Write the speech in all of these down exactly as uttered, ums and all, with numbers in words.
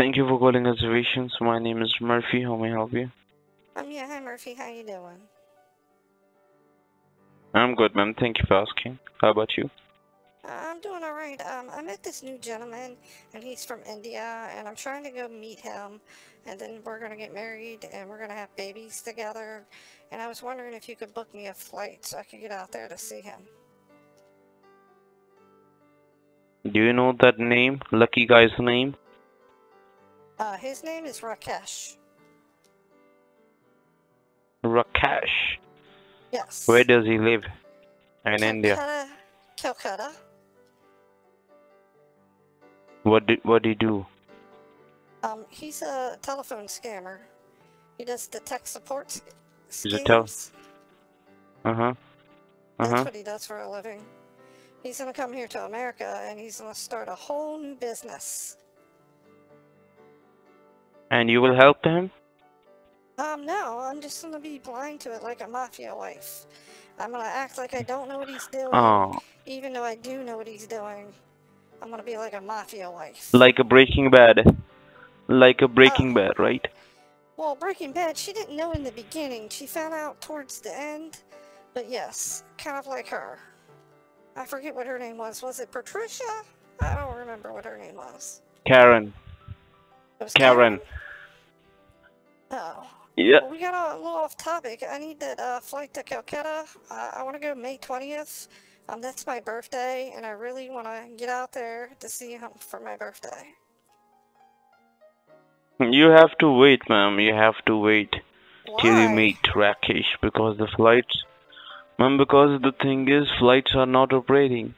Thank you for calling reservations. My name is Murphy. How may I help you? Um, yeah, hi Murphy. How you doing? I'm good, ma'am. Thank you for asking. How about you? I'm doing all right. Um, I met this new gentleman, and he's from India, and I'm trying to go meet him, and then we're going to get married, and we're going to have babies together, and I was wondering if you could book me a flight so I could get out there to see him. Do you know that name? Lucky guy's name? Uh, his name is Rakesh. Rakesh? Yes. Where does he live? In Calcutta, India? Calcutta. What do, what do you do? Um, he's a telephone scammer. He does the tech support sc he's scams. Uh-huh. Uh-huh. That's what he does for a living. He's gonna come here to America, and he's gonna start a whole new business. And you will help him? Um, no. I'm just gonna be blind to it like a mafia wife. I'm gonna act like I don't know what he's doing, oh. even though I do know what he's doing. I'm gonna be like a mafia wife. Like a Breaking Bad. Like a Breaking uh, Bad, right? Well, Breaking Bad, she didn't know in the beginning. She found out towards the end. But yes, kind of like her. I forget what her name was. Was it Patricia? I don't remember what her name was. Karen. It was Karen. Karen. Oh. Yeah. Well, we got a little off topic. I need that uh, flight to Calcutta. Uh, I want to go May twentieth. Um, that's my birthday, and I really want to get out there to see him for my birthday. You have to wait, ma'am. You have to wait Why? till you meet Rakesh, because the flights, ma'am, because the thing is, flights are not operating.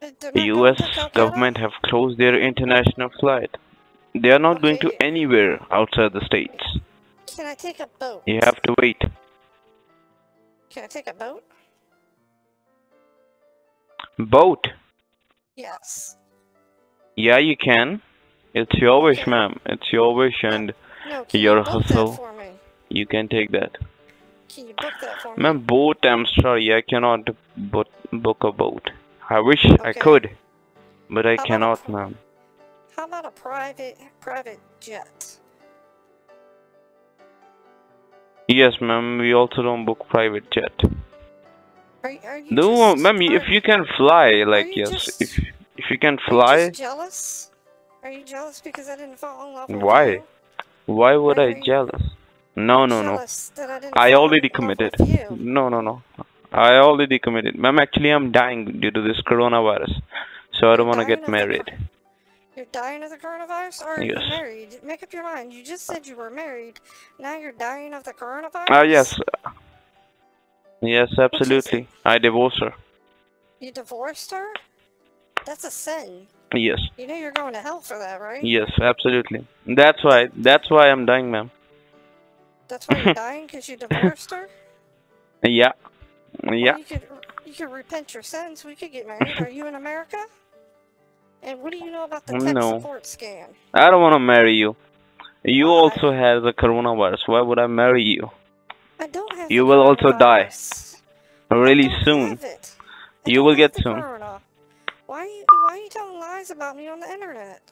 The U S government have closed their international flight. They are not okay. going to anywhere outside the states. Can I take a boat? You have to wait. Can I take a boat? Boat? Yes. Yeah, you can. It's your wish, okay. ma'am. It's your wish and no, your you hustle. You can take that. Can you book that for me? Ma'am, boat, I'm sorry. I cannot bo book a boat. I wish okay. I could, but I how cannot, ma'am. How about a private private jet? Yes, ma'am. We also don't book private jet. Are, are you no, ma'am, if you can fly, like, yes, just, if, if you can fly... Are you jealous? Are you jealous because I didn't fall in love with Why? You? Why would Why I be jealous? No, no, no. I, I already committed. No, no, no. I already committed. Ma'am, actually, I'm dying due to this coronavirus. So I don't want to get married. The, you're dying of the coronavirus? Or are yes. you married? Make up your mind. You just said you were married. Now you're dying of the coronavirus? Ah, uh, yes. Yes, absolutely. I divorced her. You divorced her? That's a sin. Yes. You know you're going to hell for that, right? Yes, absolutely. That's why. That's why I'm dying, ma'am. That's why you're dying, because you divorced her? Yeah. Yeah. Well, you could, you could repent your sins. We could get married. Are you in America? And what do you know about the tech no. support scam? I don't want to marry you. You why? also have the coronavirus. Why would I marry you? I don't have you will also die really soon. You will get soon. Why are you, why are you telling lies about me on the internet?